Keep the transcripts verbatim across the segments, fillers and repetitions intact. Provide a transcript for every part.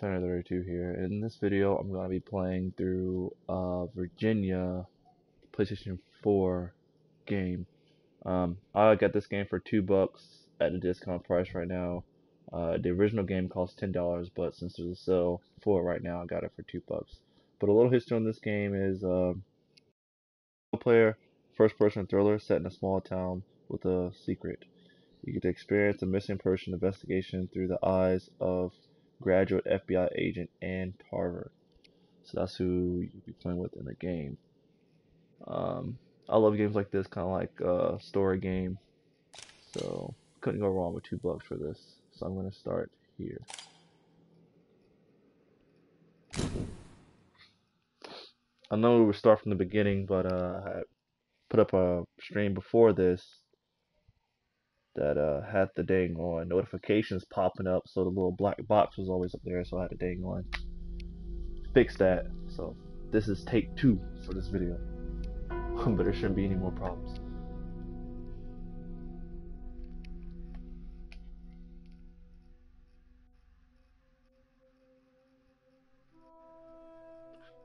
TheFenner thirty-two here, and in this video I'm going to be playing through uh, Virginia PlayStation four game. um, I got this game for two bucks at a discount price right now. Uh, the original game cost ten dollars, but since there's a sale for it right now, I got it for two bucks. But a little history on this game is a uh, player first person thriller set in a small town with a secret. You get to experience a missing person investigation through the eyes of graduate F B I agent Ann Tarver. So that's who you'll be playing with in the game. Um, I love games like this, kind of like a uh, story game. So couldn't go wrong with two bucks for this. So I'm going to start here. I know we would start from the beginning, but uh, I put up a stream before this that uh, had the dang on notifications popping up, so the little black box was always up there, so I had to dang on fix that. So this is take two for this video, but there shouldn't be any more problems.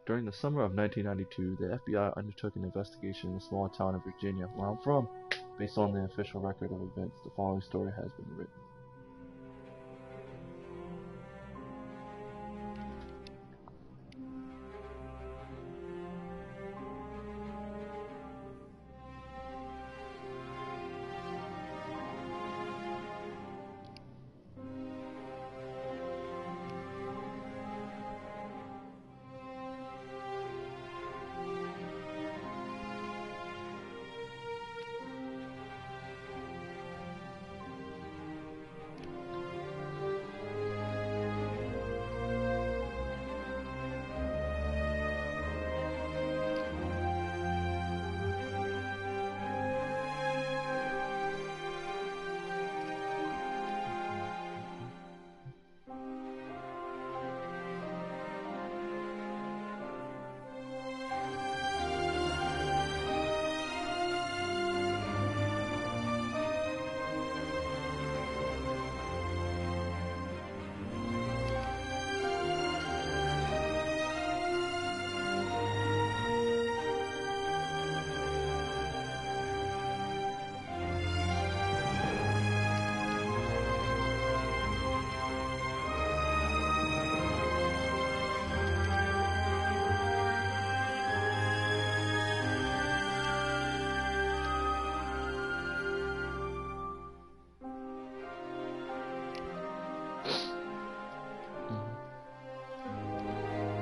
During the summer of nineteen ninety-two, the F B I undertook an investigation in a small town in Virginia, where I'm from. Based on the official record of events, the following story has been written.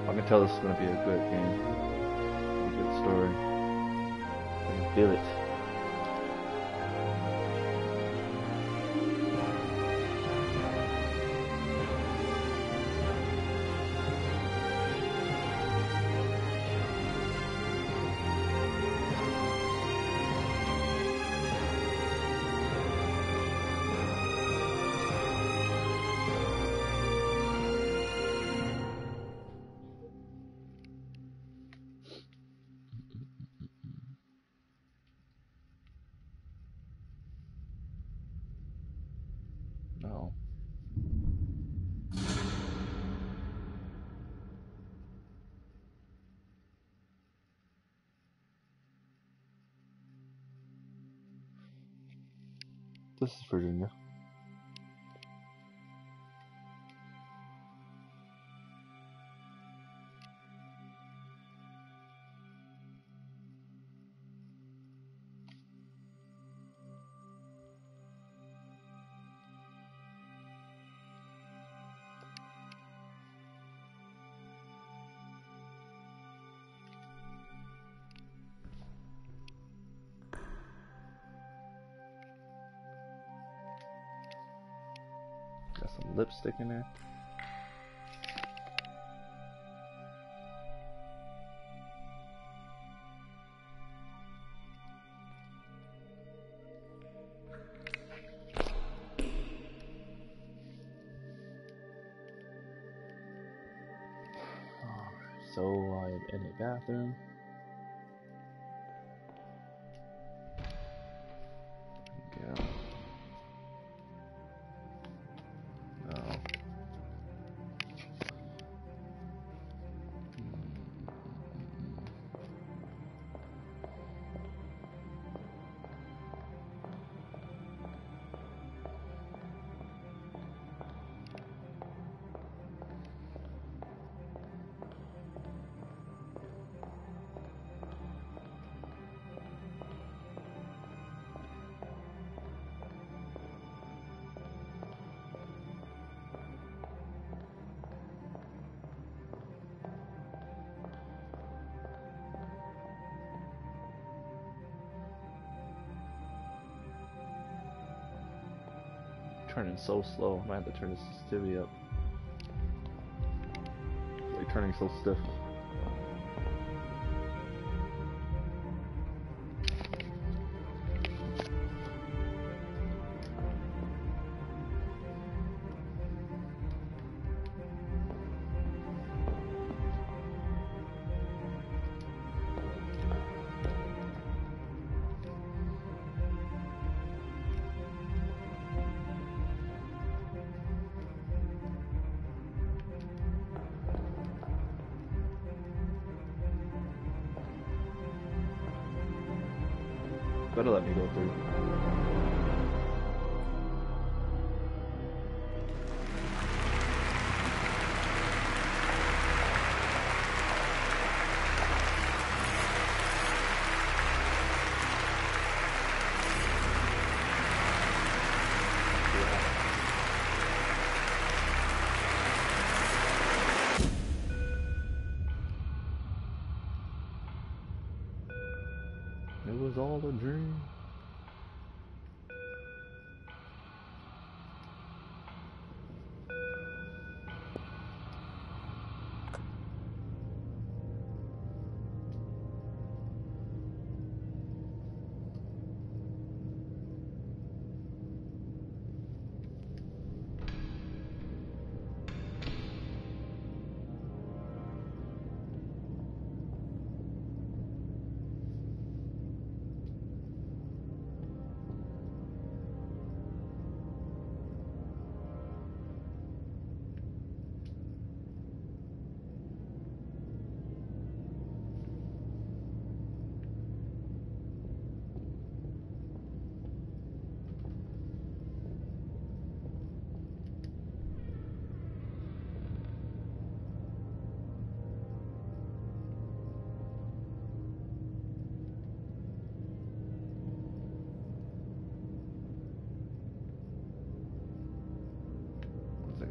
I can tell this is going to be a good game, a good story. I can feel it. No. This is Virginia. Got some lipstick in there. Alright, so I am in a bathroom. turning so slow. I might have to turn the sensitivity up. It's like turning so stiff. Better let me go through. It was all a dream.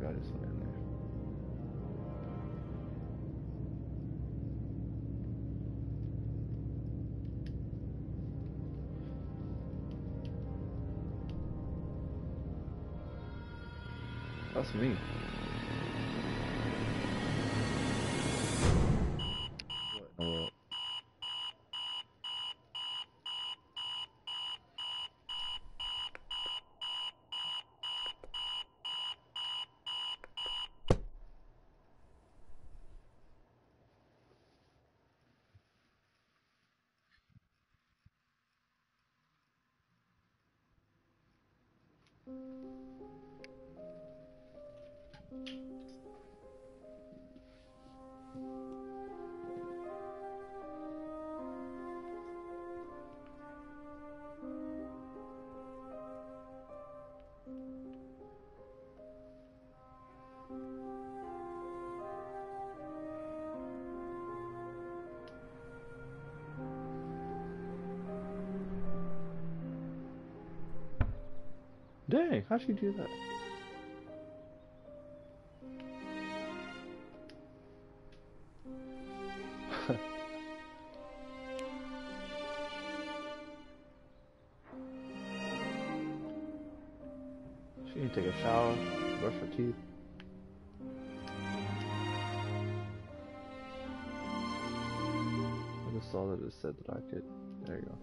I just went in there. That's me. Dang, how'd she do that? She need to take a shower, brush her teeth. I just saw that it said that I could. There you go.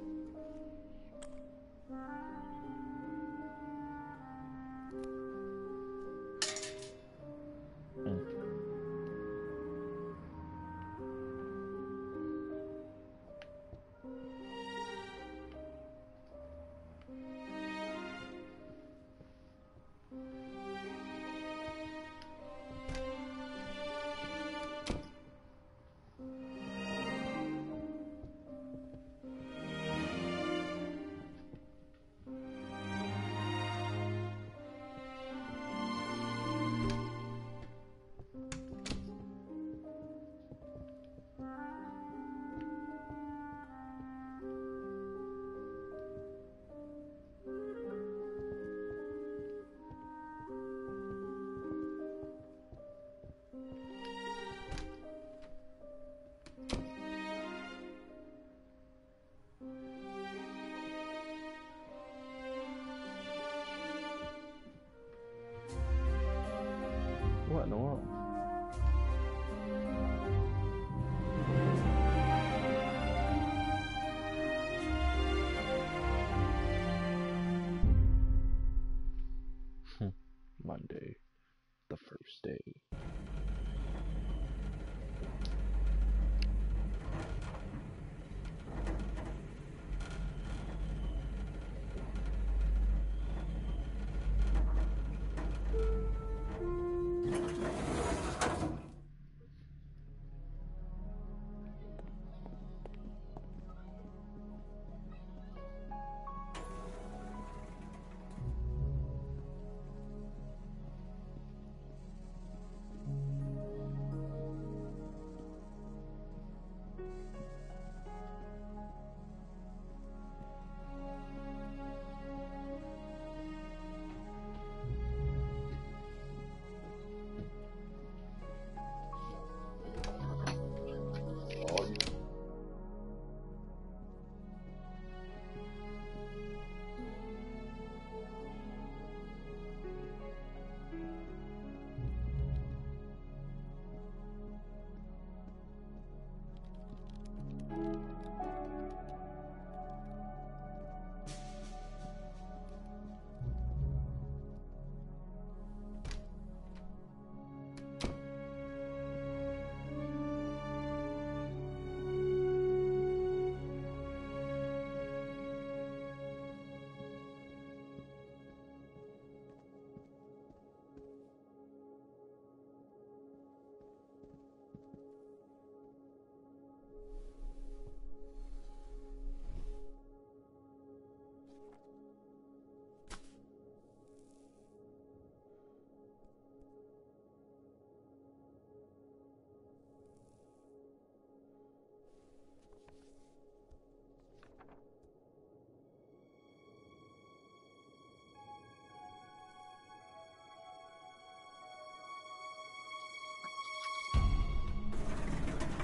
Monday, the first day.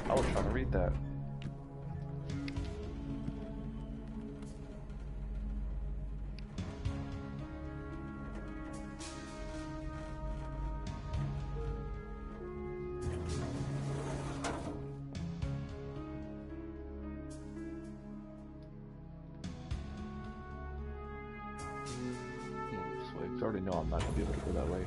I was trying to read that. I already know I'm not going to be able to go that way.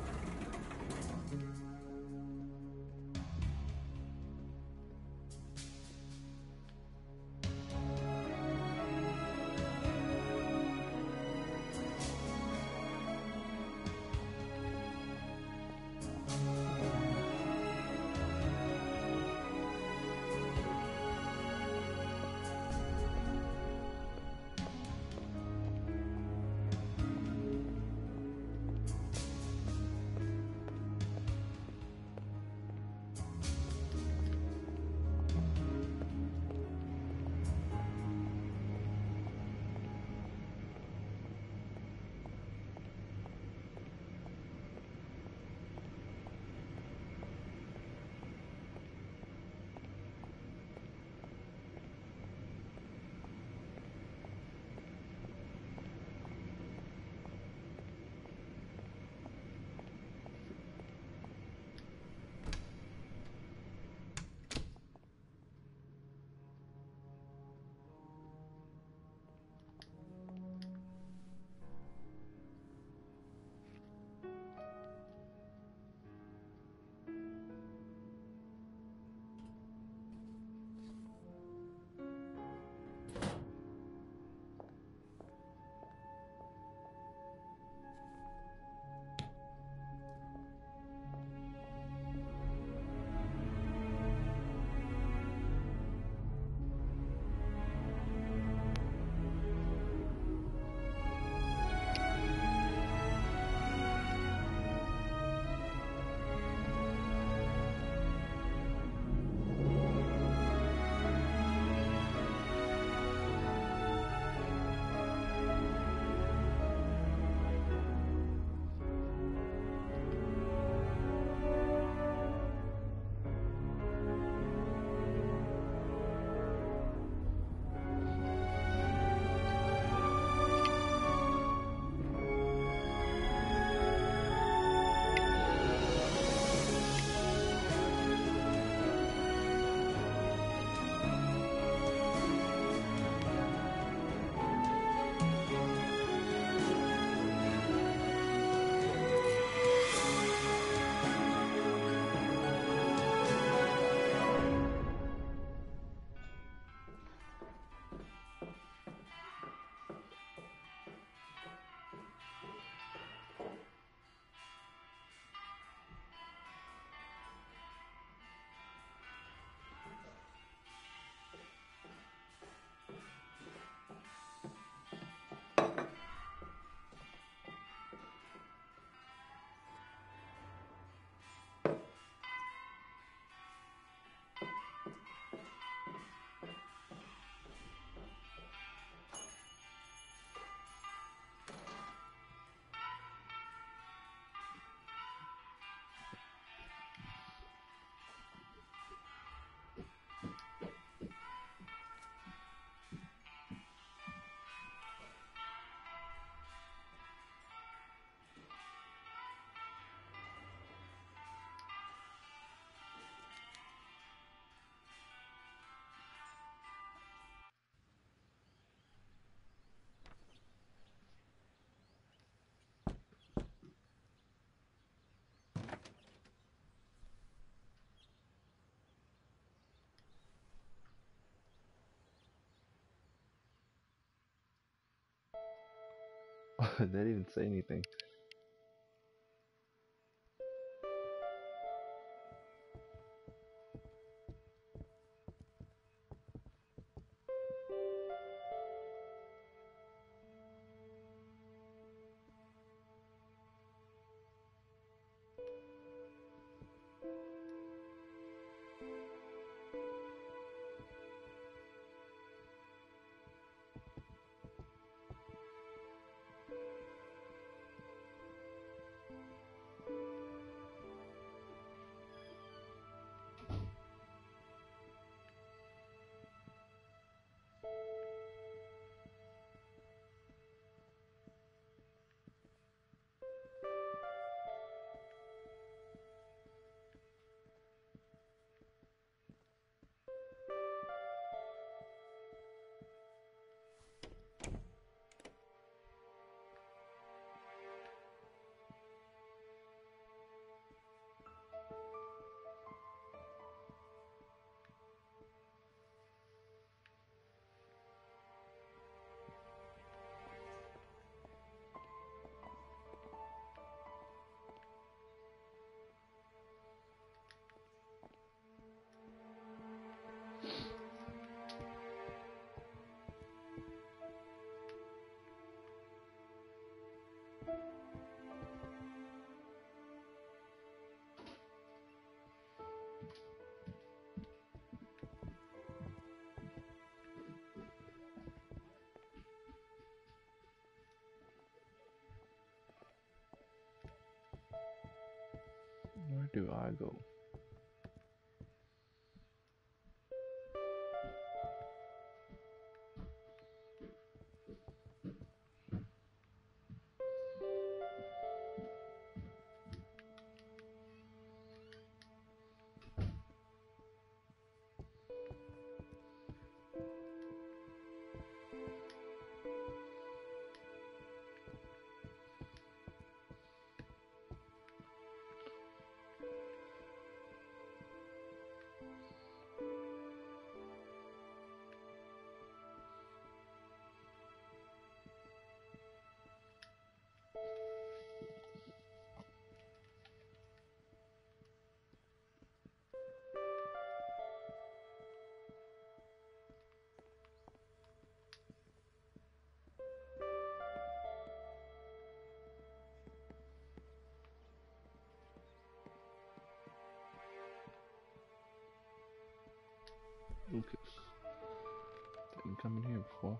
They didn't even say anything. Where do I go? Lucas. Didn't come in here before.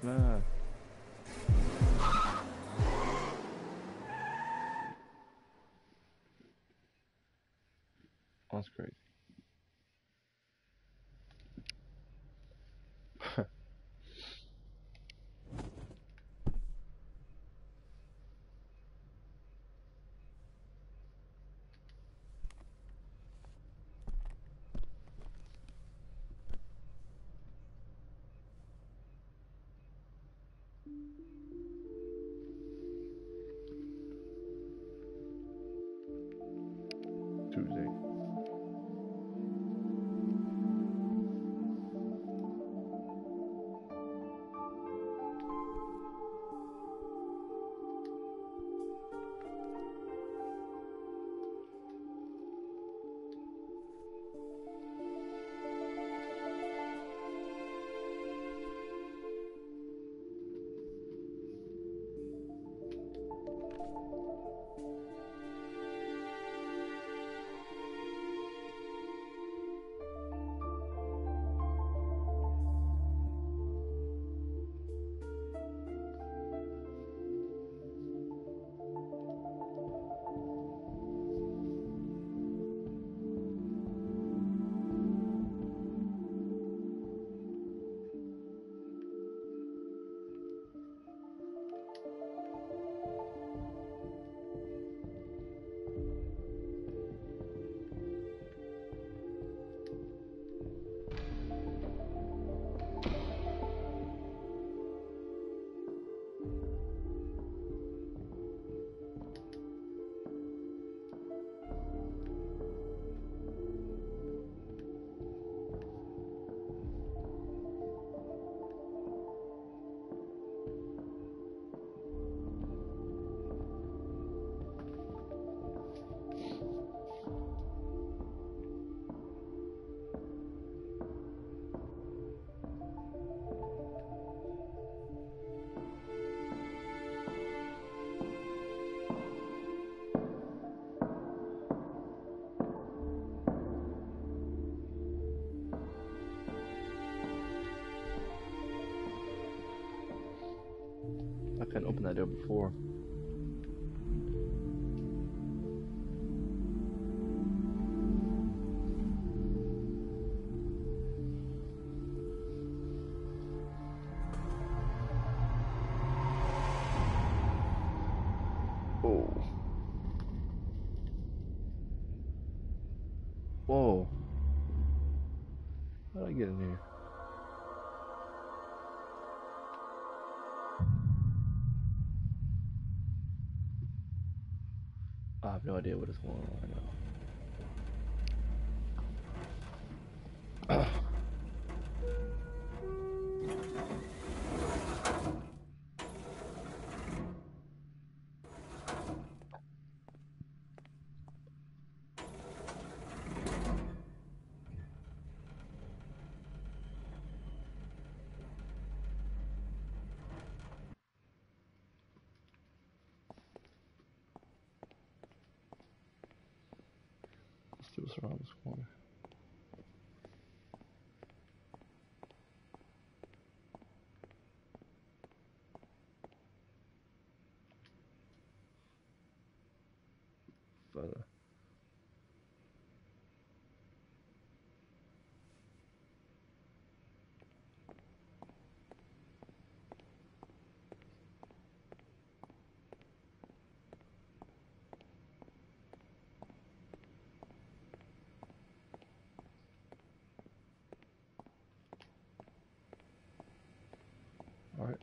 Nah. That's crazy. I couldn't open that door before. Oh. Whoa. How did I get in here? I have no idea what is going on right now. Let's do this around this corner. Further.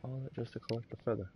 All that just to collect the feather.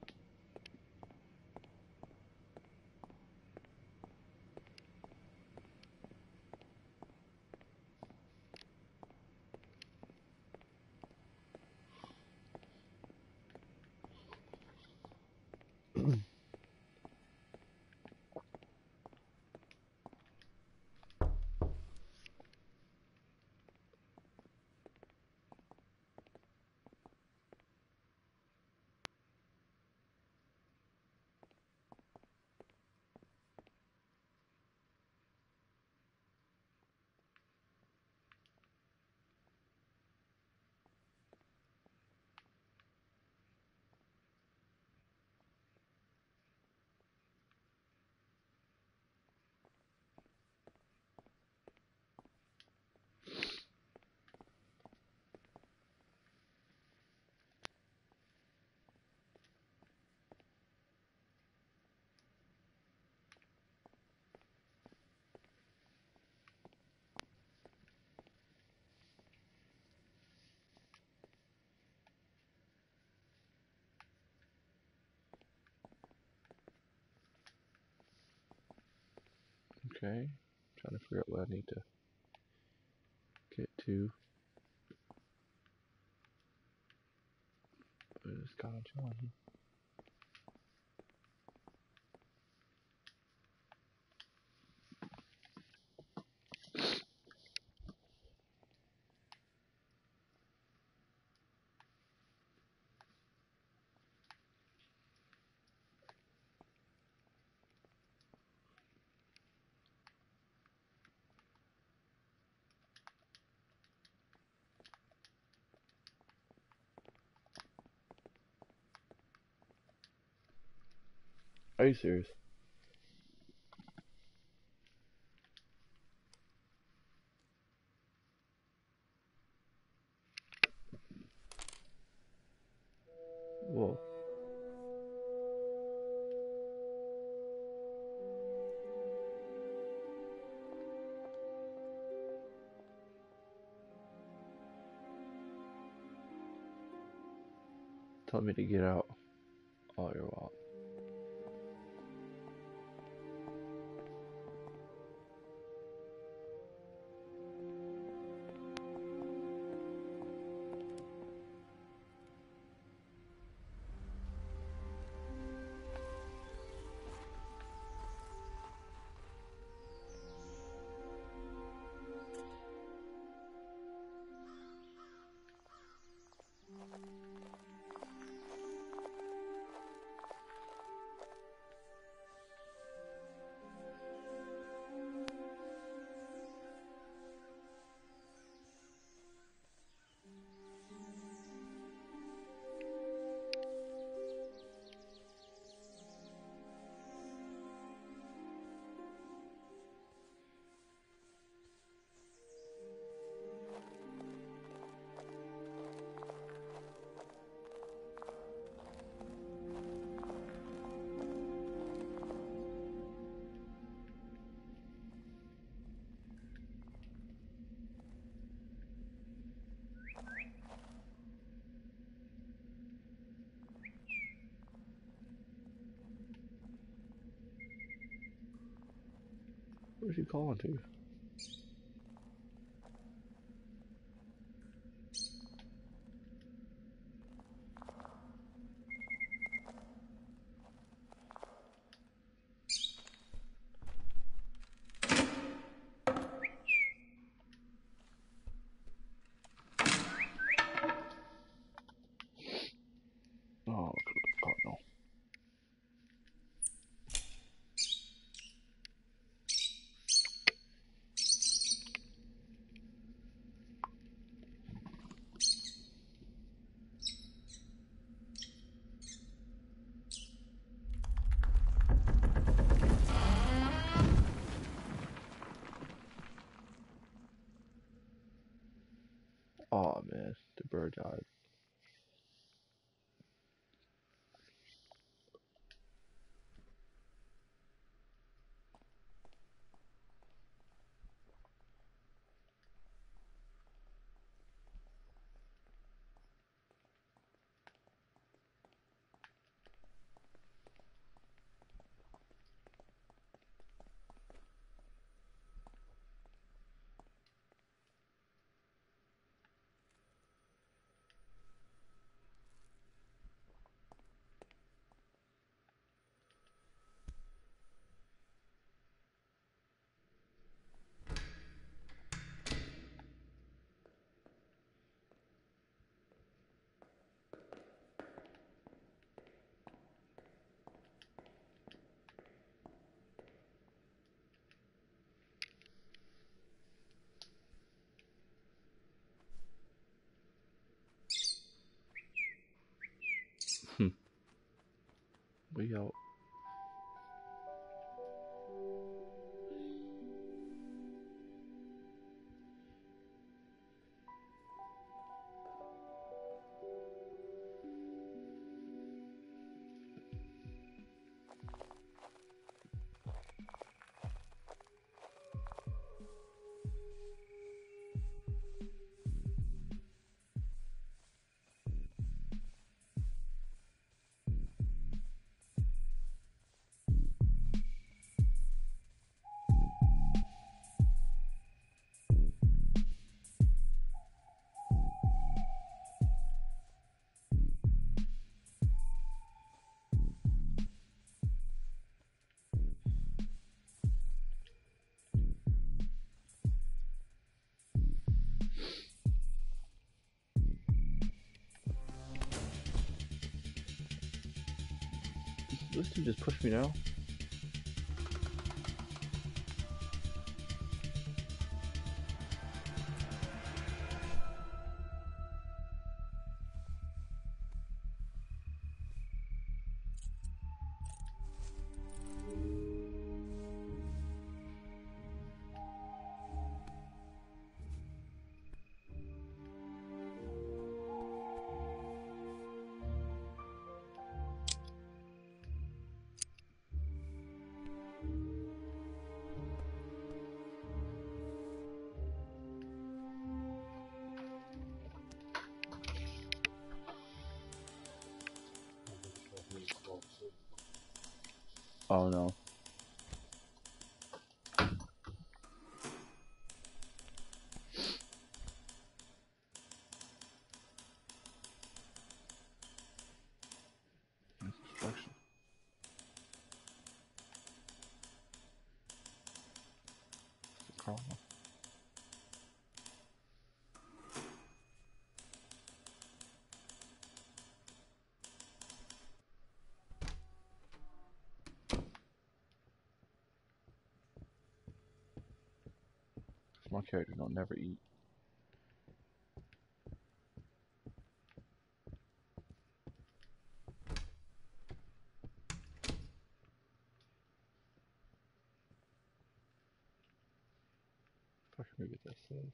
Okay, I'm trying to figure out what I need to get to. But it's kind of challenging. Are you serious? Whoa. Tell me to get out all your wallet. Where's he calling to? Oh man, the bird died. We out. This dude just pushed me now. Oh no. My character don't never eat. Fuck, I forget what that says.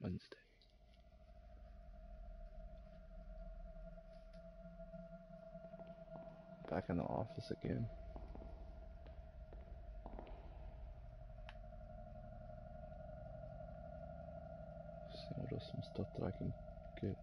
Wednesday. Back in the office again. See what else, some stuff that I can get.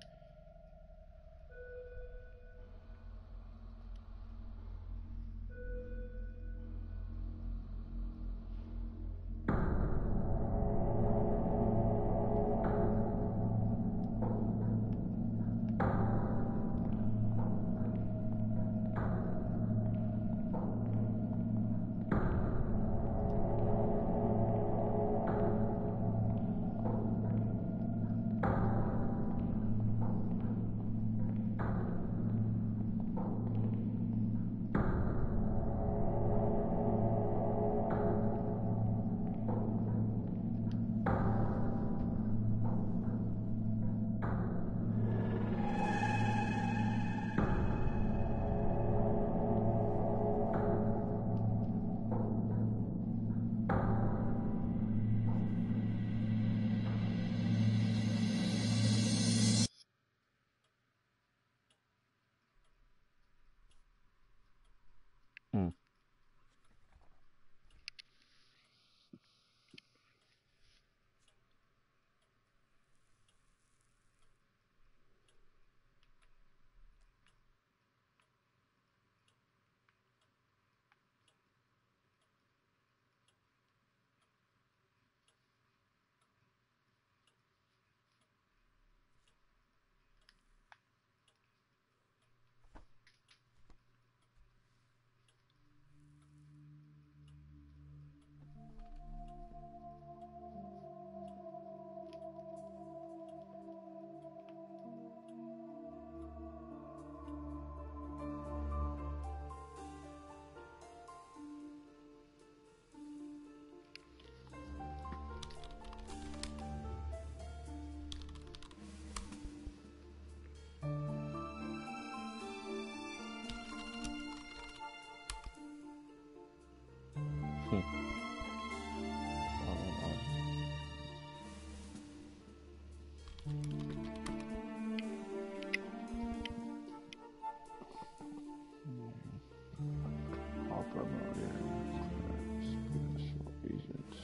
Hmm. I'll probably agents.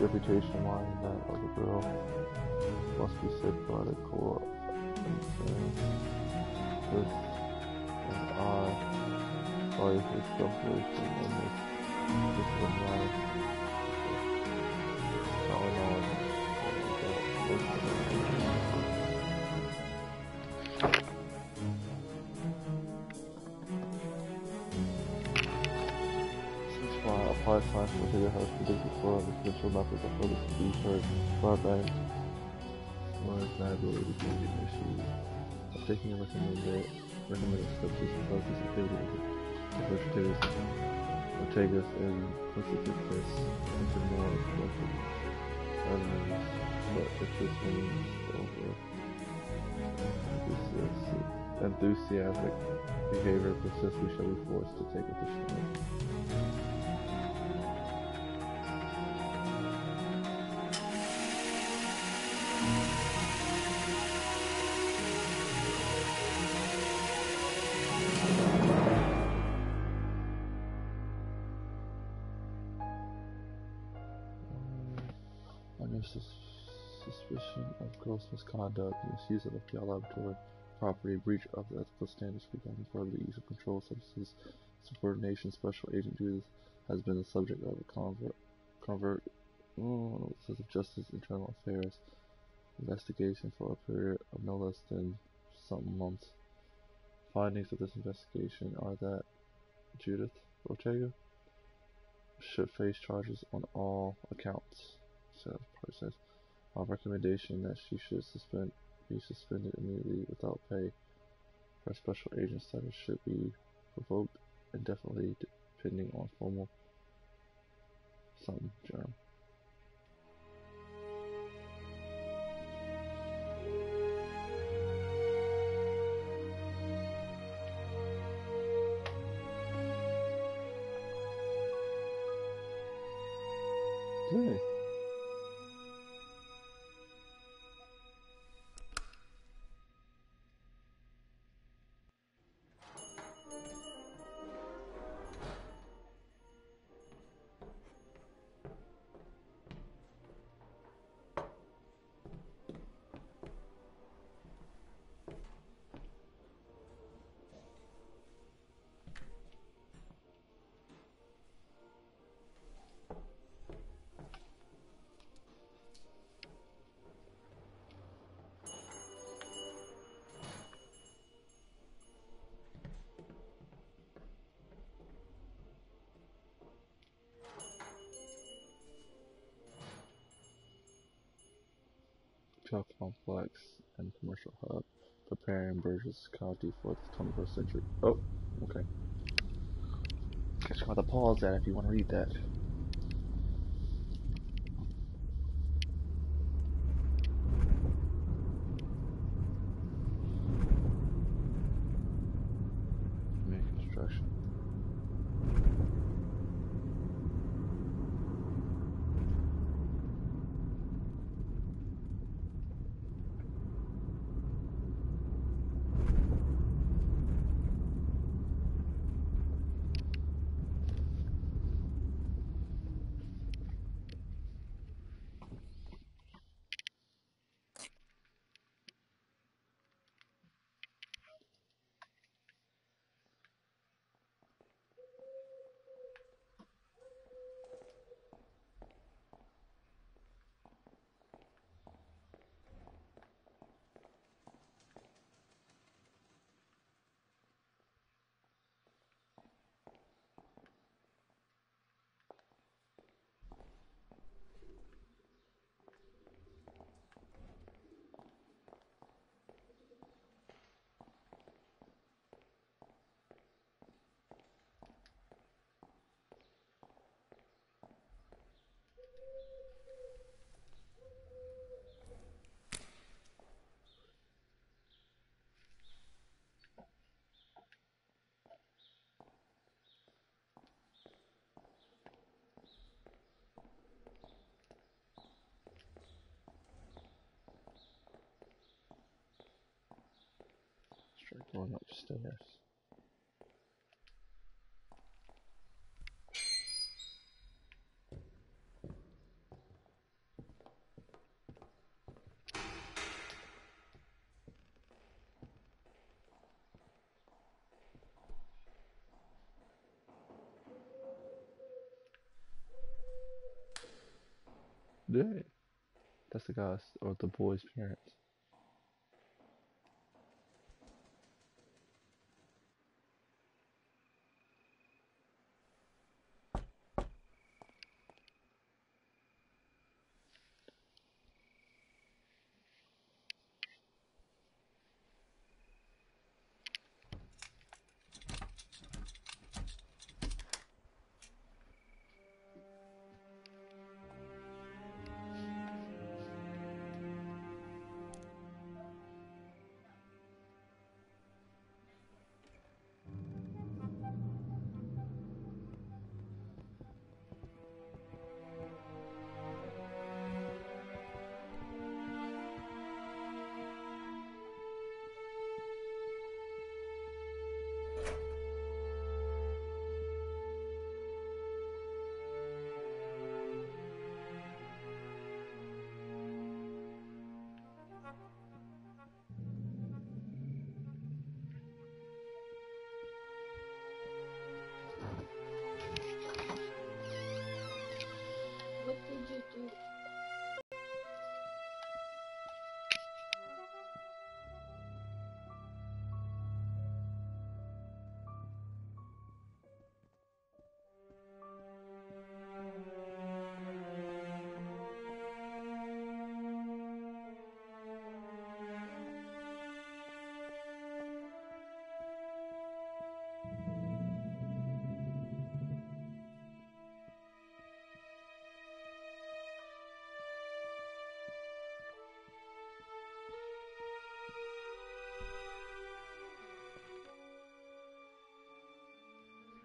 Reputation line and that of the girl must be safeguarded, co-op, this and I, sorry for this calculation and this, this is my solid knowledge of that. Applied science for your house predicted for the potential methods of photosynthesis, broadband, more reliability, community issues. I'm taking a recommended recommended steps to support this activity to vegetarians, Ortegas, and constitutives into more productive animals, but interest means over enthusiastic behavior persists, we shall be forced to take additional. Misconduct, misuse of F B I laboratory property, breach of the ethical standards regarding further use of controlled substances, subordination, special agent duties has been the subject of a convert, convert, oh, sense of justice, internal affairs, investigation for a period of no less than some months. Findings of this investigation are that Judith Ortega should face charges on all accounts. So, says, our recommendation that she should suspend be suspended immediately without pay. Her special agent status should be revoked indefinitely, depending on formal something germ. Okay. Complex and commercial hub, preparing Burgess County for the twenty-first century. Oh, okay. Guess you got to pause that if you want to read that. Going upstairs. Yeah. That's the guy's or the boy's parents.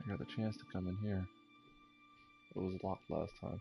I got the chance to come in here. It was locked last time.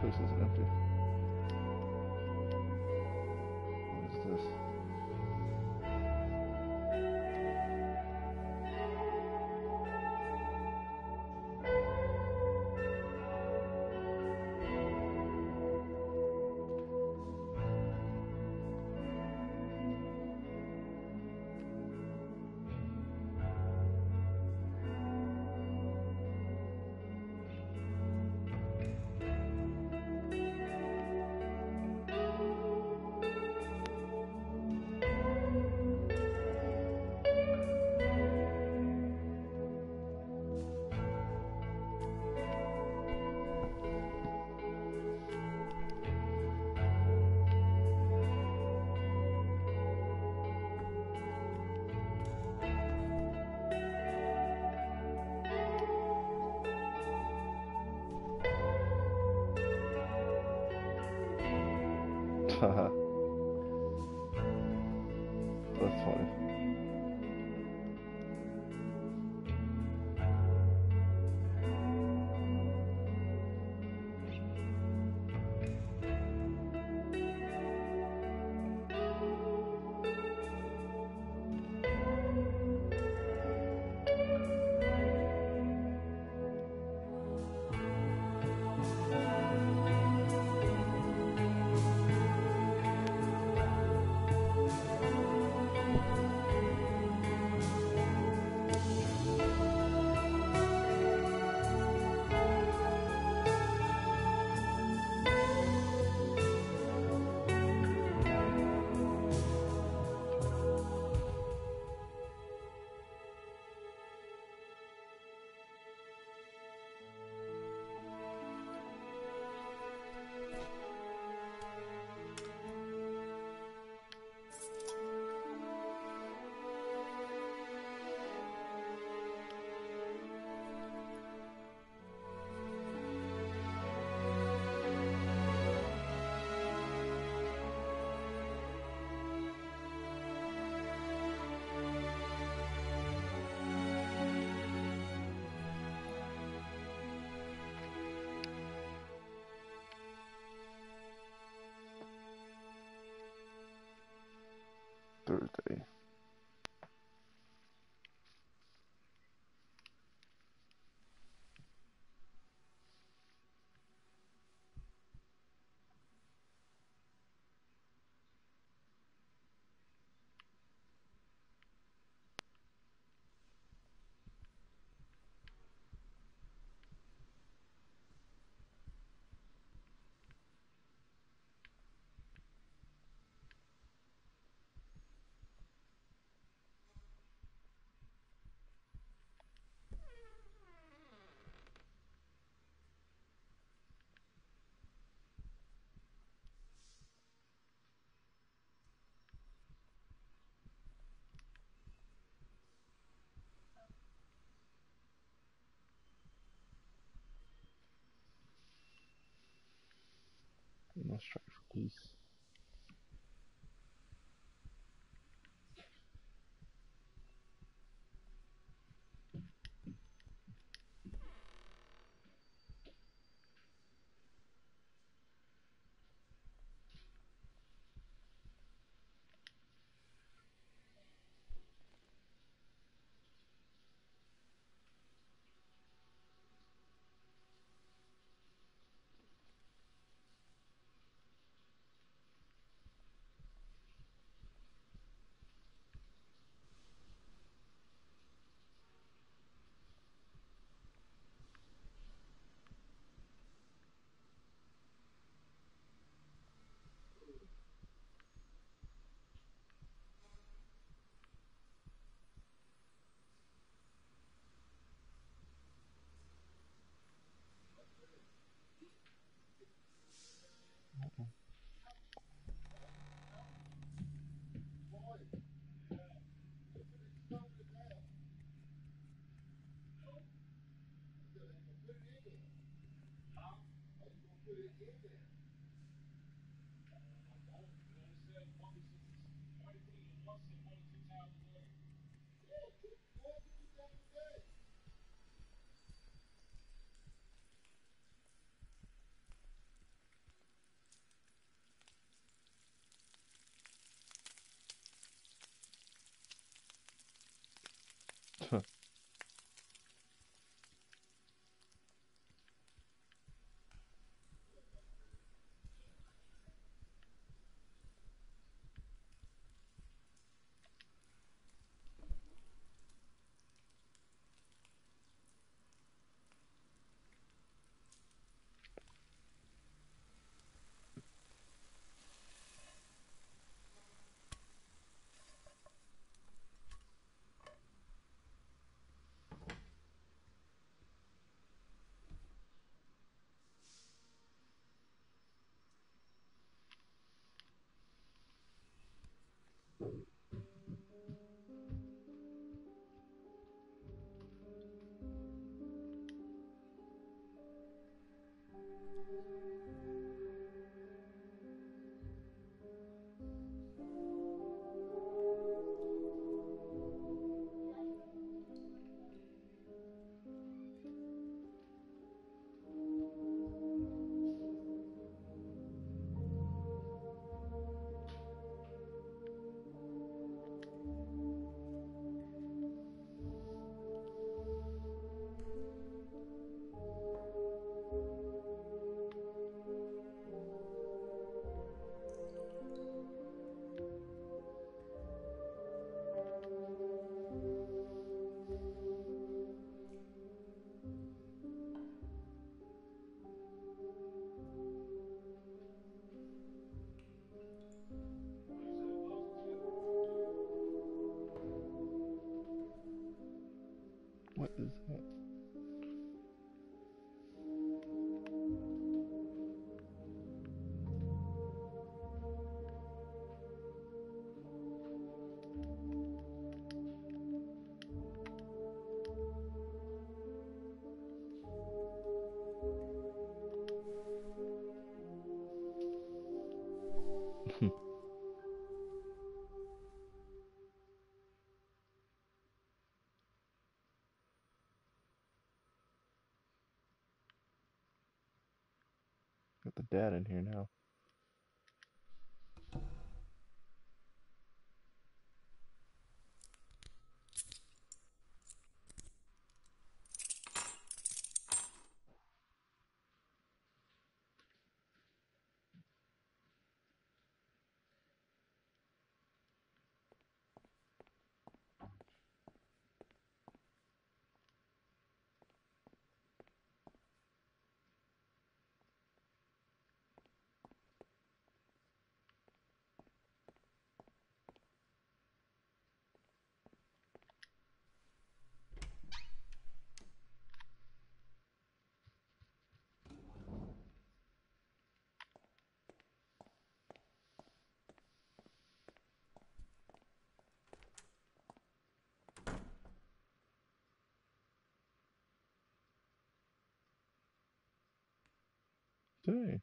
This is empty. What is this? Haha. That's funny. Thursday. Let's try for keys. Got the dad in here now. Hey.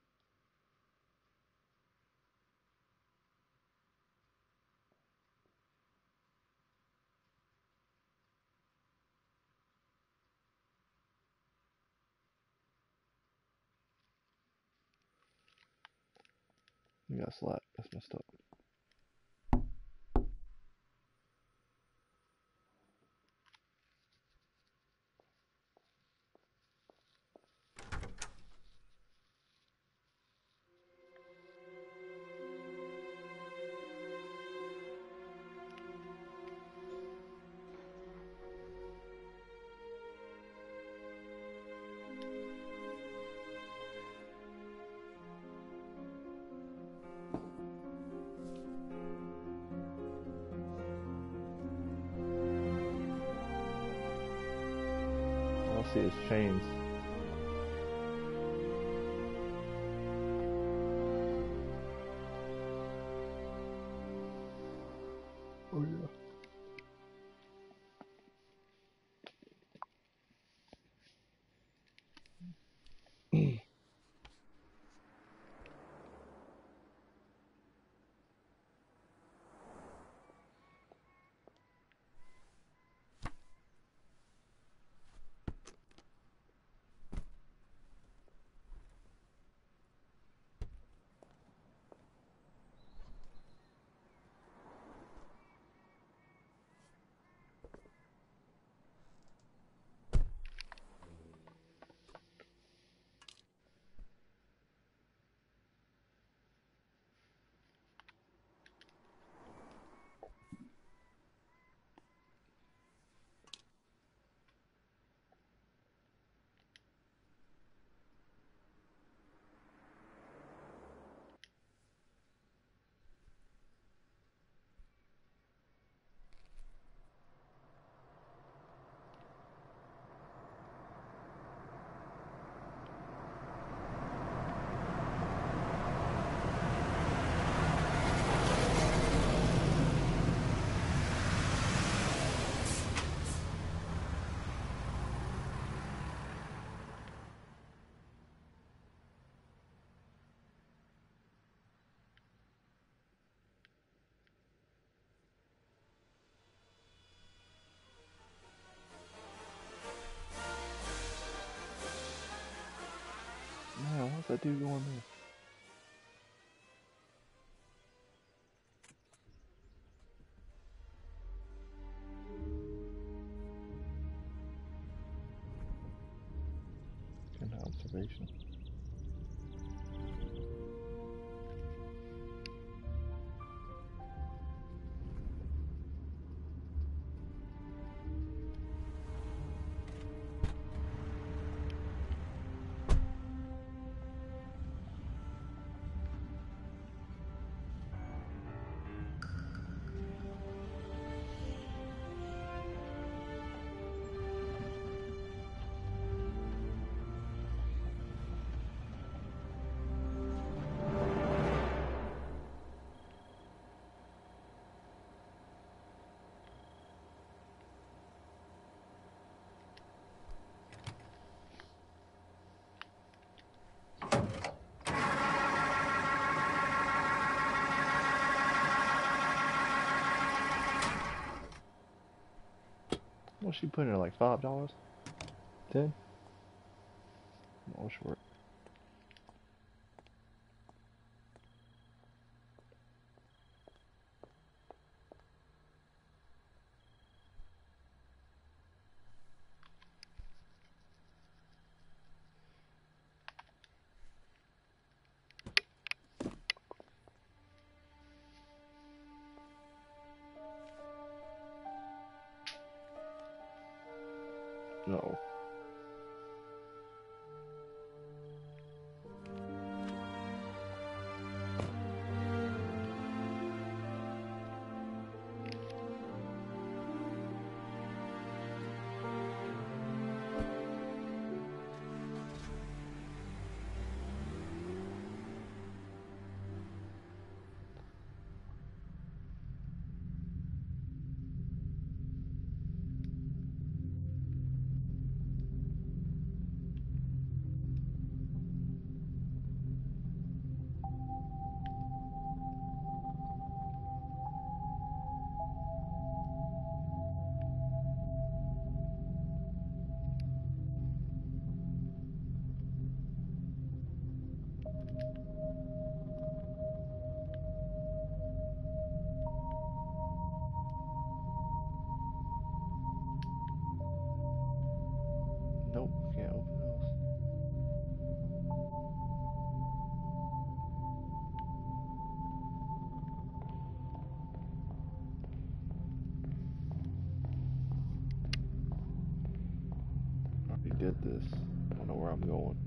We got a slot. That's messed up. His chains. Oh yeah. That dude going there. Kind of observation. What's she putting in, like five dollars? Ten? I'm all short. No. this. I know where I'm going.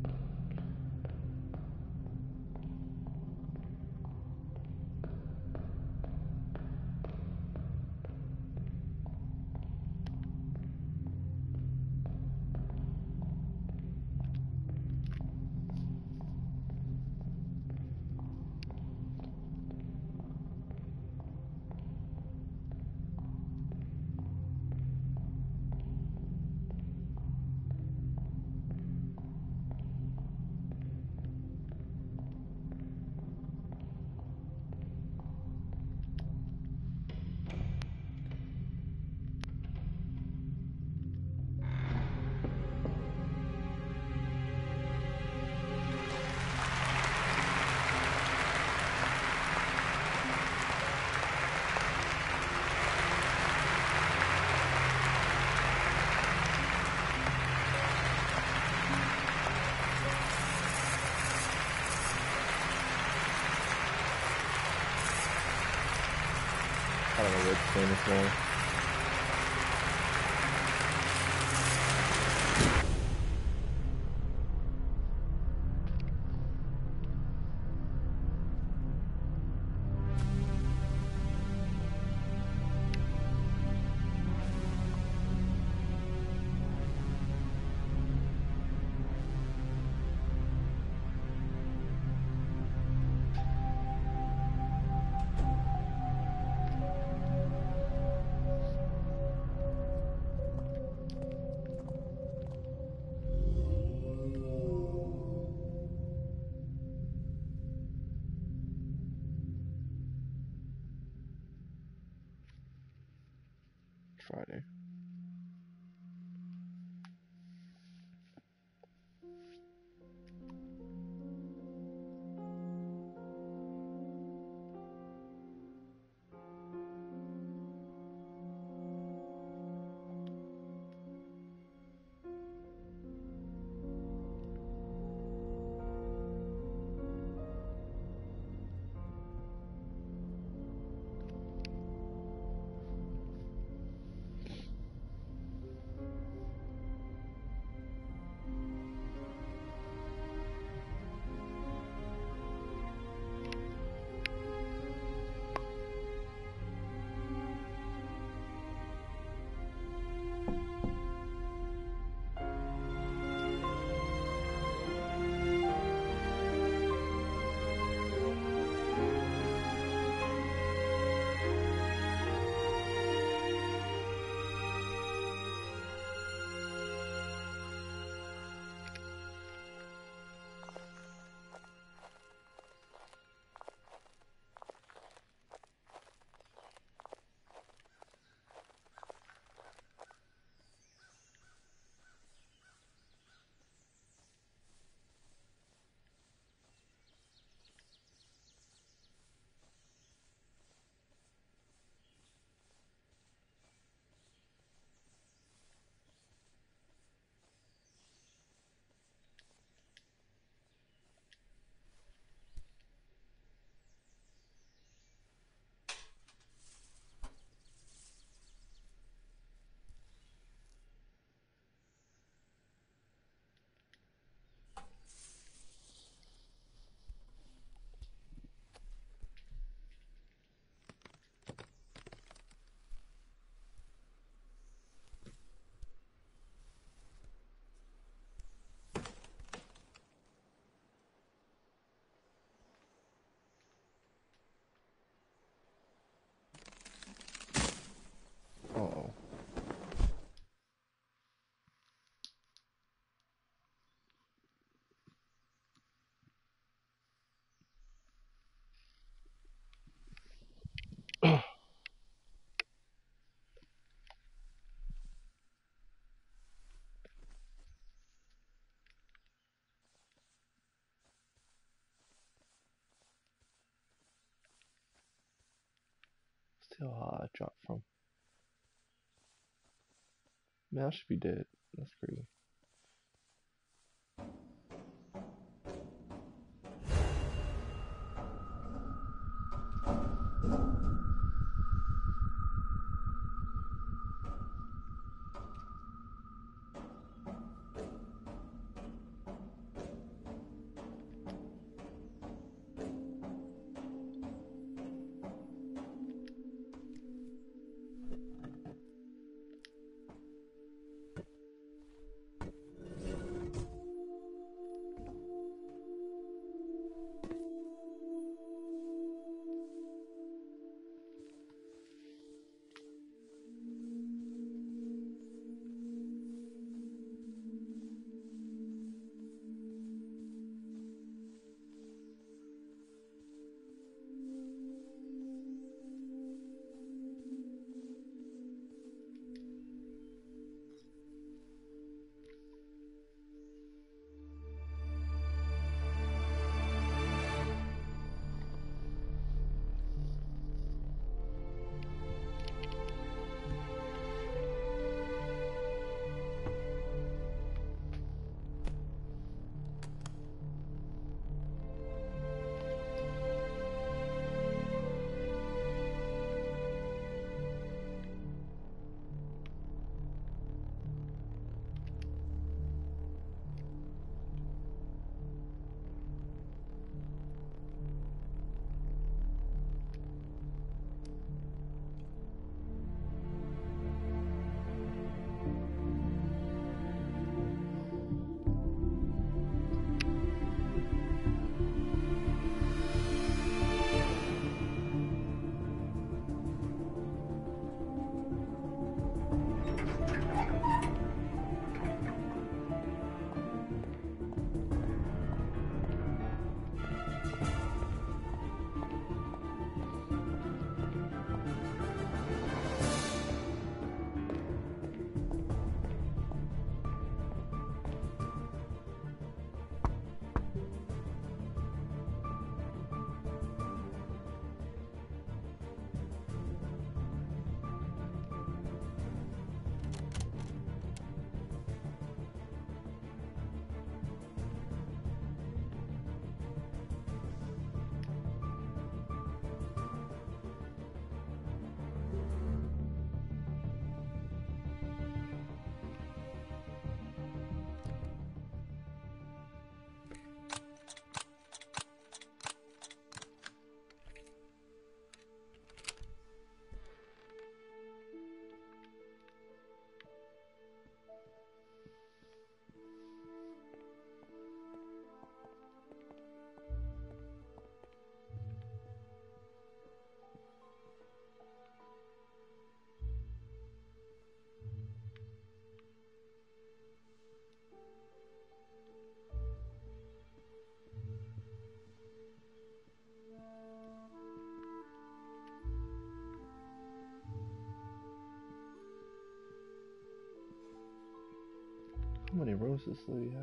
Friday. How high I dropped from. Man, I should be dead. That's crazy. How many rows does this lady have?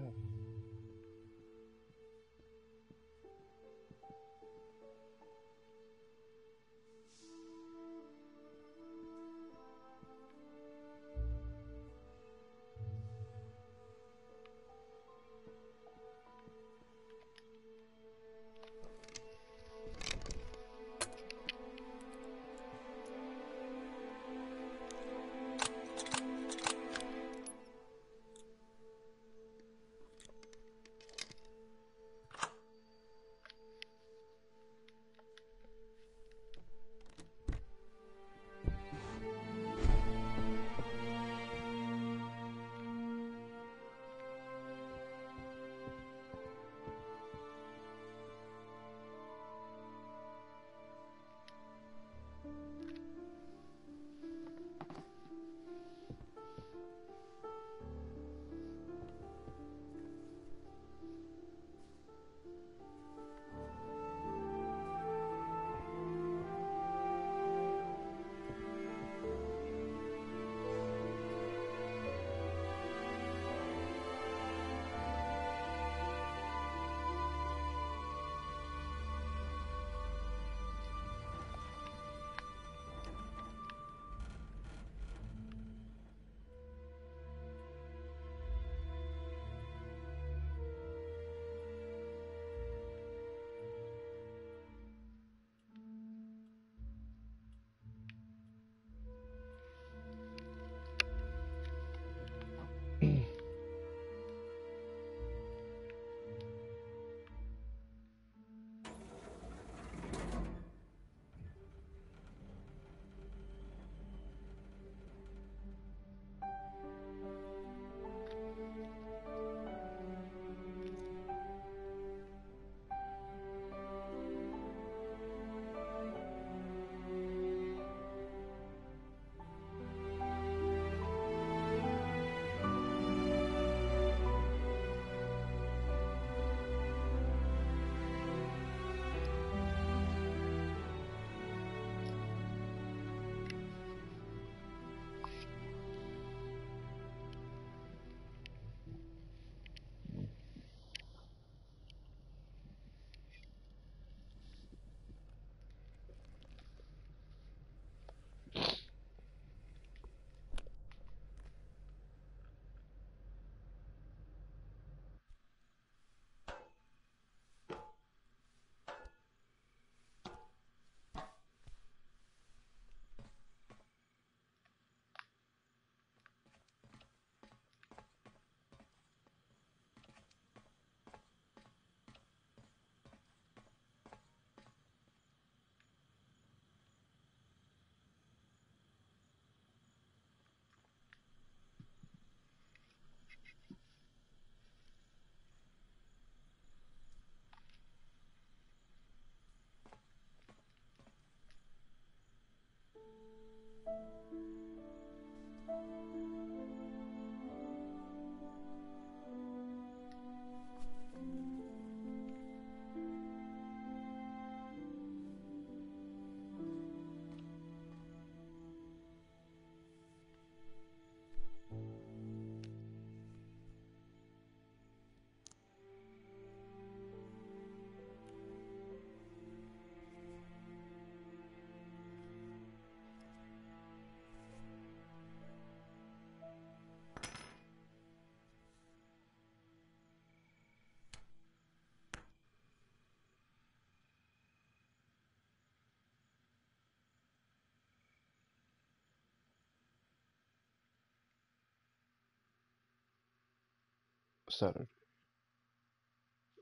Saturday,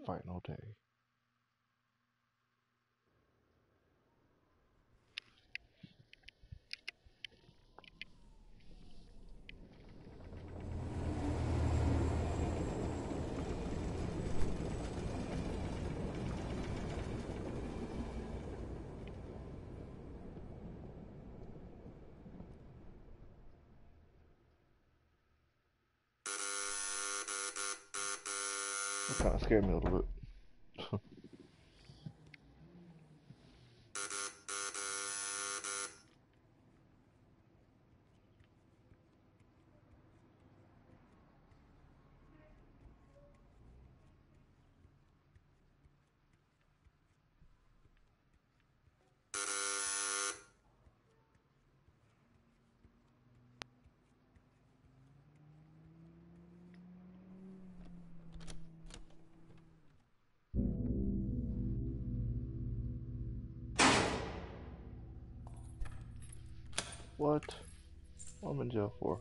final day. Kind of scared me a little bit. What? What am I in jail for?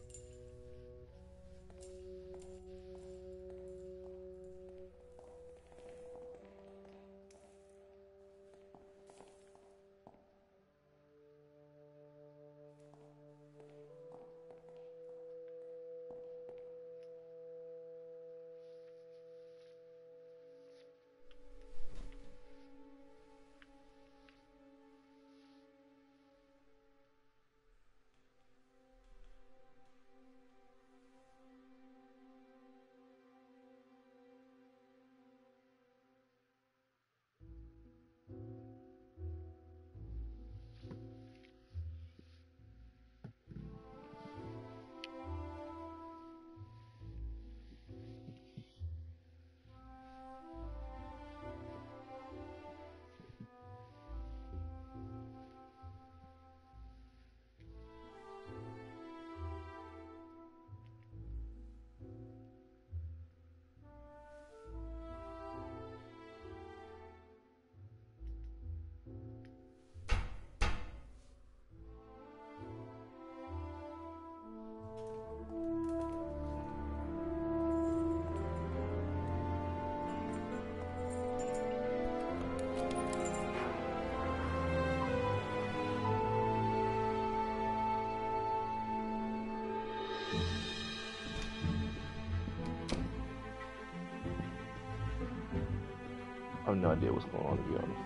I have no idea what's going on, to be honest.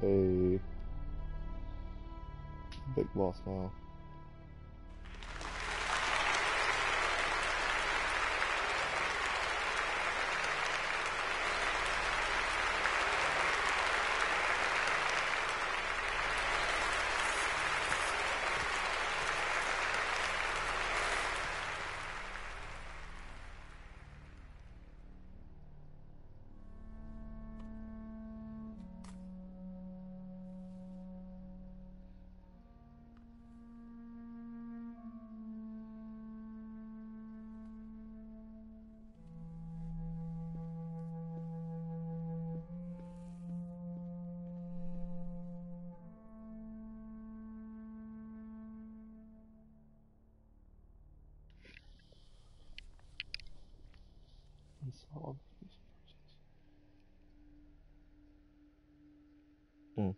a big boss now. Mm.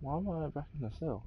Why am I back in the cell?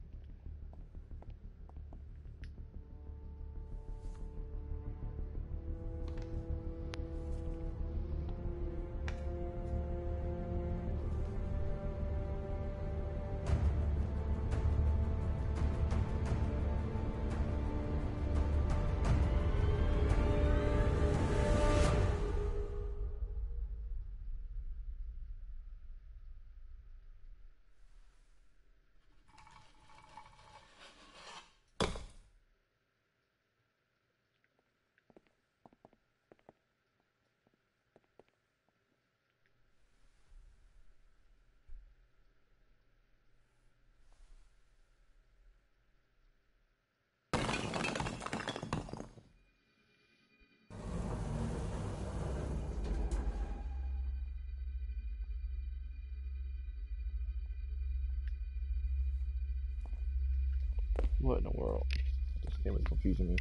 What in the world? This game is confusing me.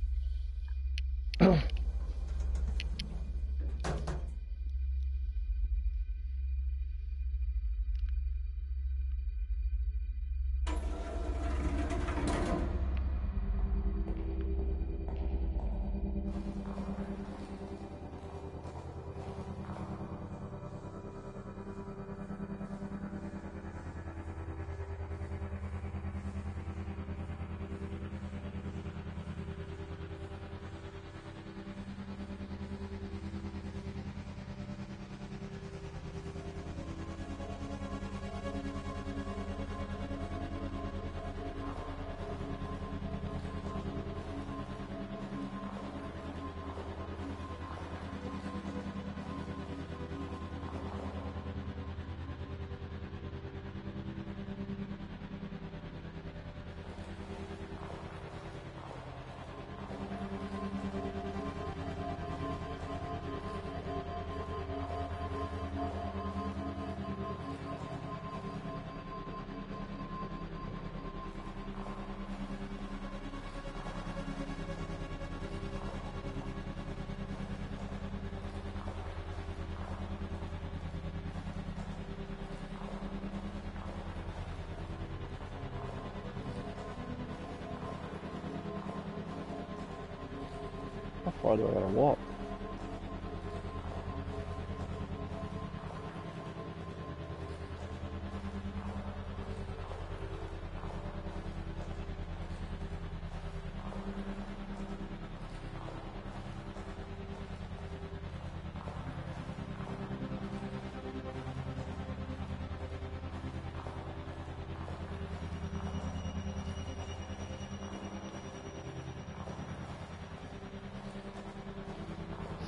How far do I gotta walk?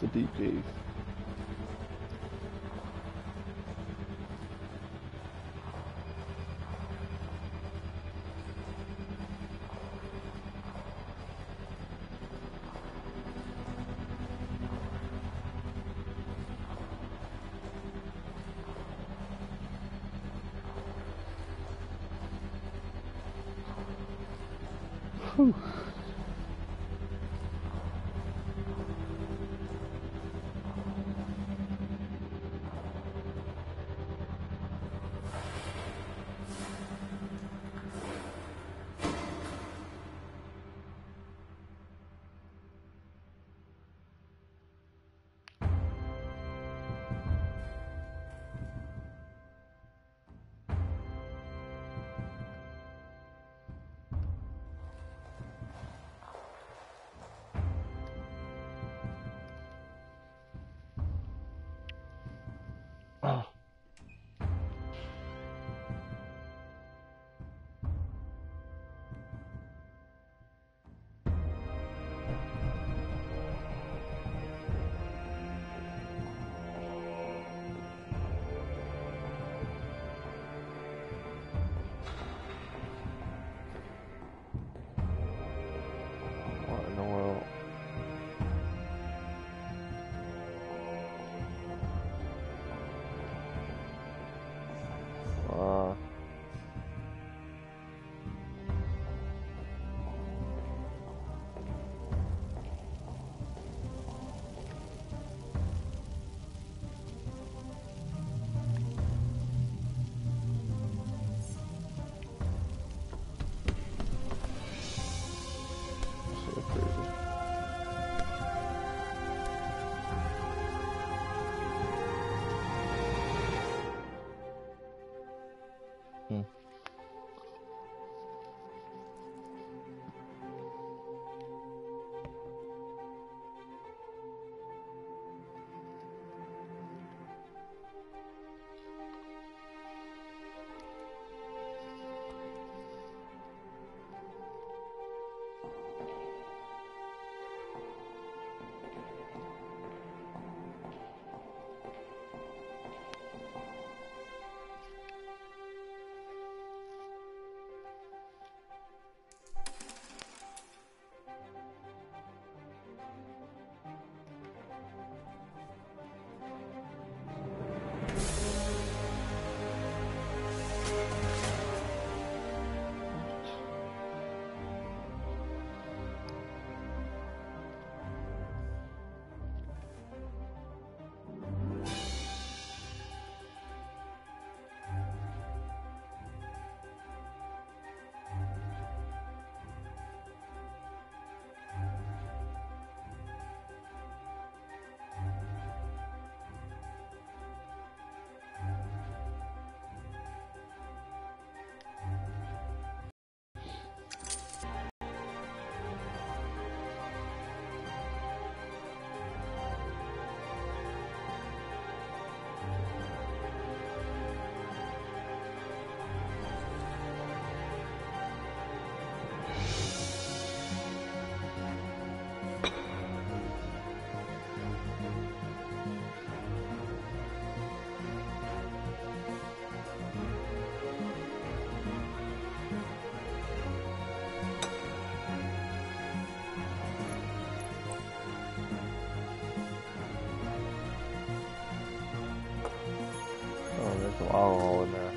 It's a deep cave. Whew. Alcohol in there.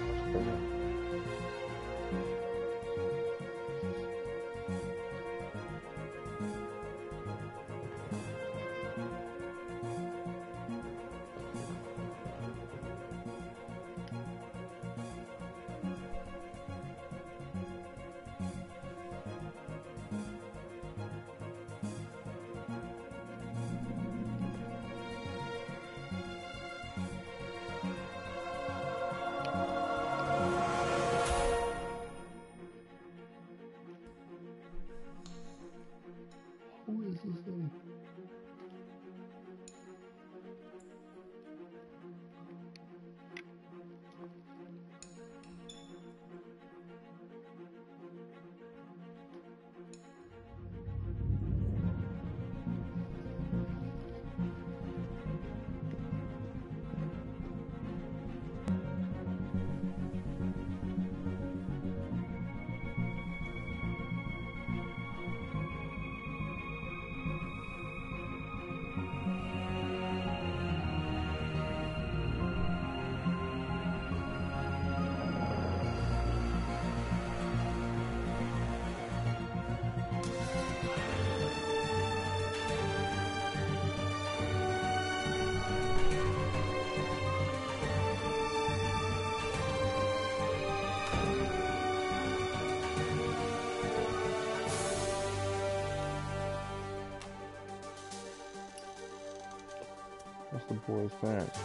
Thank you. What's the boy's parents?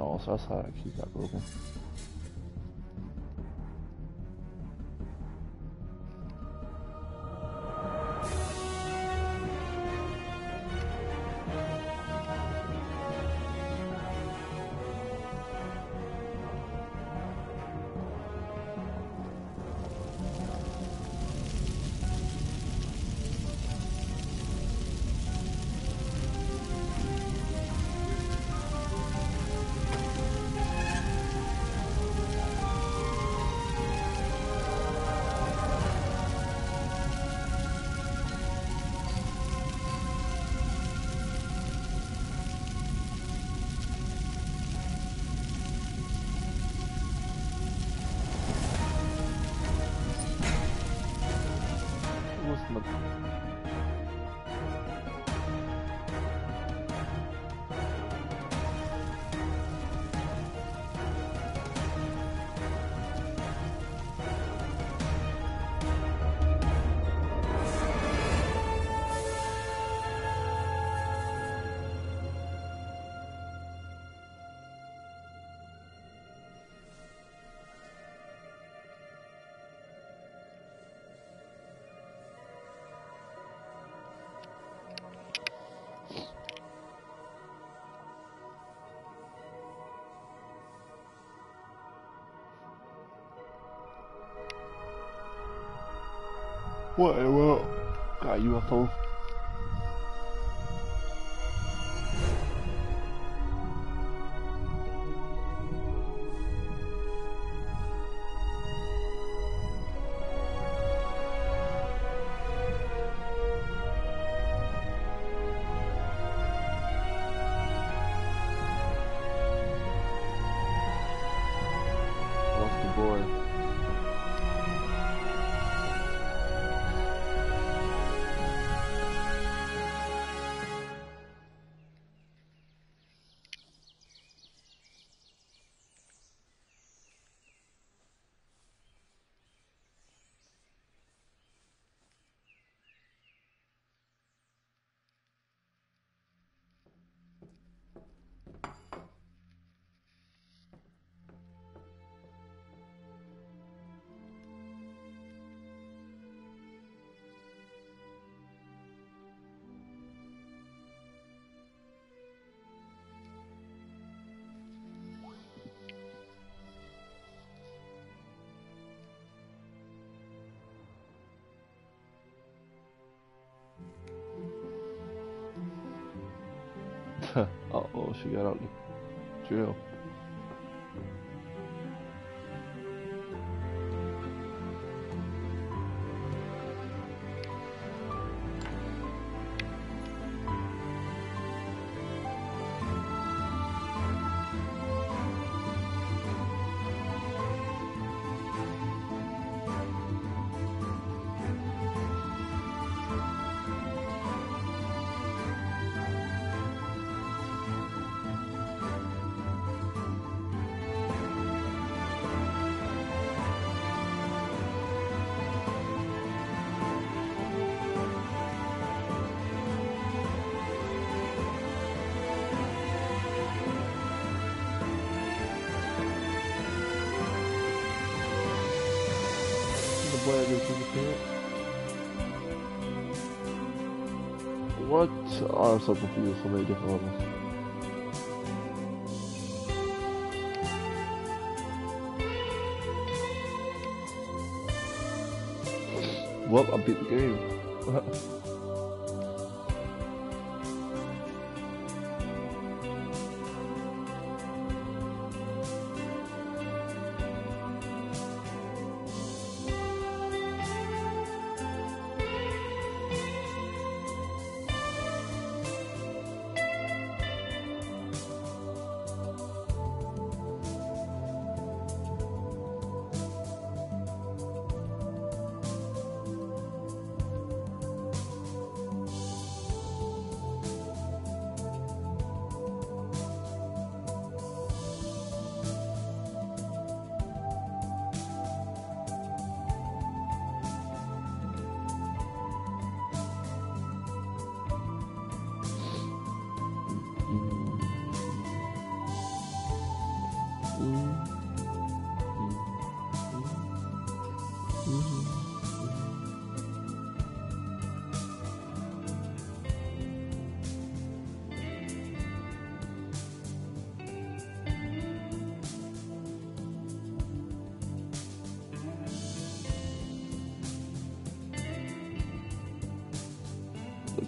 Oh, so that's how that key got broken. What in the world? Got a U F O. Uh-oh, she got out of jail. What? Oh, I'm so confused. So many different levels. Well, I beat the game.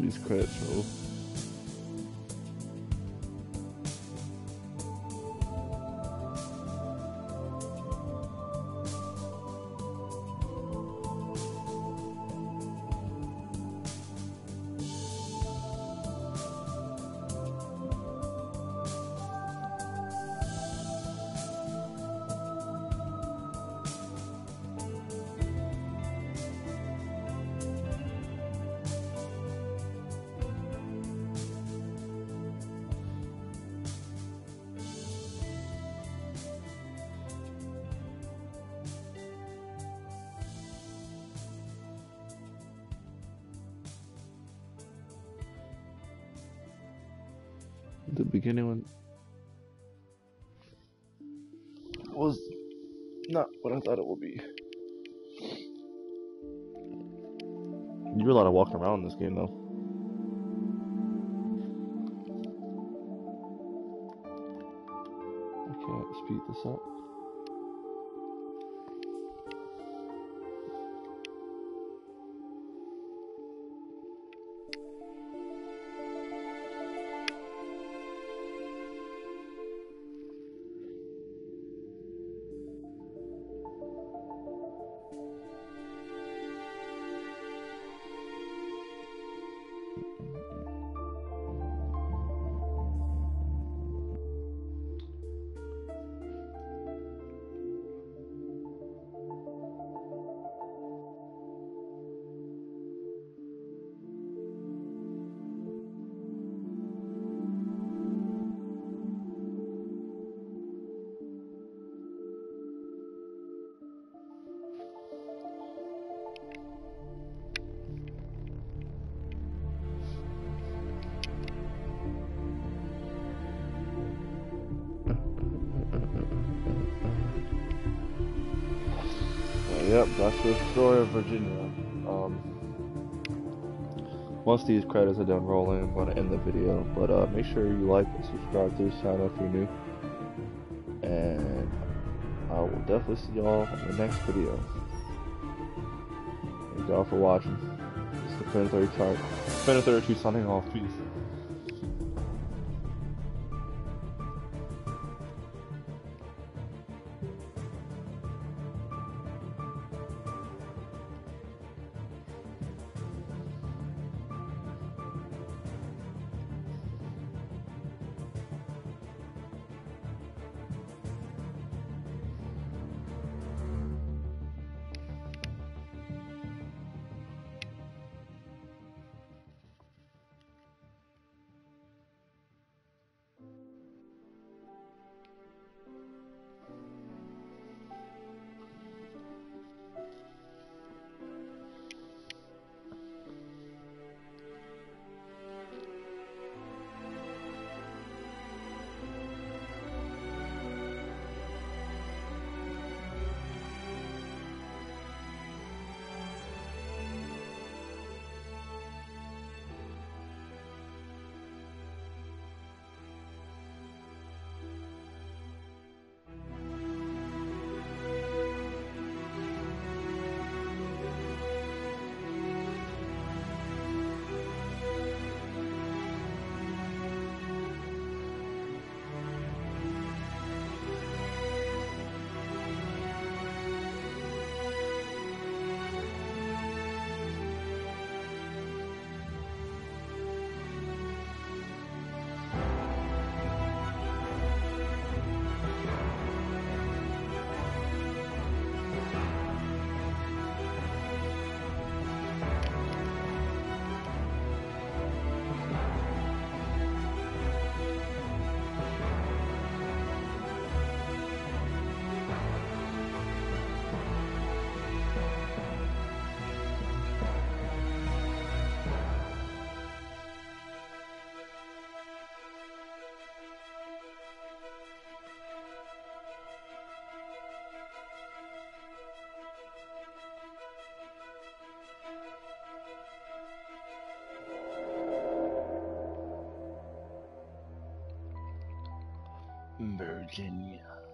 These credits roll. The beginning one was not what I thought it would be. You're allowed to walk around in this game though. I can't speed this up. Yep, that's the story of Virginia. Um, once these credits are done rolling, I'm going to end the video. But uh, make sure you like and subscribe to this channel if you're new. And I will definitely see y'all in the next video. Thank y'all for watching. It's the Fenner thirty-two signing off. Peace. Virginia.